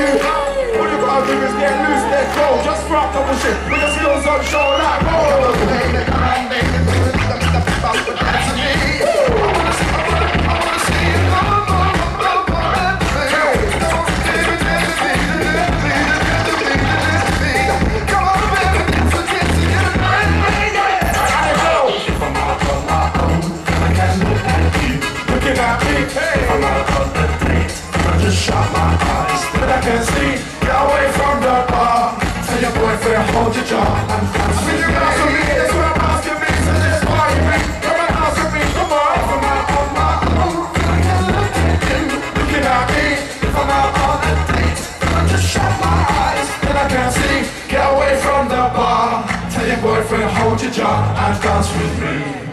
you out. All you gotta do is get loose, let go. Just rock double shit with your skills on show like gold. Shut my eyes, but I can see. Get away from the bar. Tell your boyfriend, hold your jaw. I mean, you got to me, that's what I'm asking me. So that's why you mean, come and ask me. Come on my own, I can't look at you. Looking at me, if I'm out on a date. I just shut my eyes, but I can see. Get away from the bar. Tell your boyfriend, hold your jaw and dance with me.